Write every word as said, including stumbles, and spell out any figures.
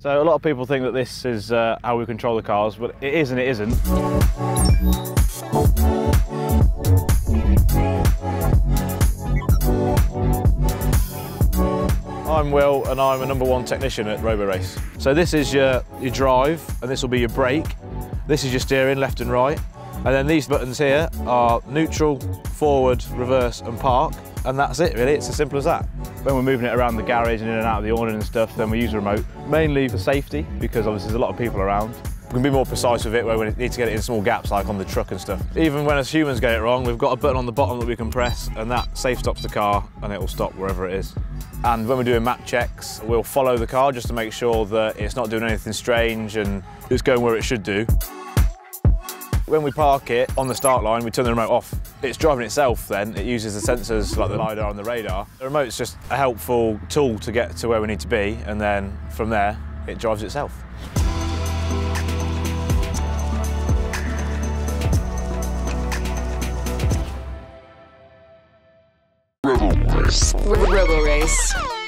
So a lot of people think that this is uh, how we control the cars, but it is and it isn't. I'm Will and I'm a number one technician at Roborace. So this is your, your drive and this will be your brake. This is your steering left and right. And then these buttons here are neutral, forward, reverse and park. And that's it really, it's as simple as that. When we're moving it around the garage and in and out of the awning and stuff, then we use a remote, mainly for safety, because obviously there's a lot of people around. We can be more precise with it where we need to get it in small gaps, like on the truck and stuff. Even when us humans get it wrong, we've got a button on the bottom that we can press, and that safe stops the car, and it will stop wherever it is. And when we're doing map checks, we'll follow the car just to make sure that it's not doing anything strange and it's going where it should do. When we park it on the start line, we turn the remote off. It's driving itself then. It uses the sensors like the LiDAR and the radar. The remote's just a helpful tool to get to where we need to be, and then from there, it drives itself. Roborace. Roborace.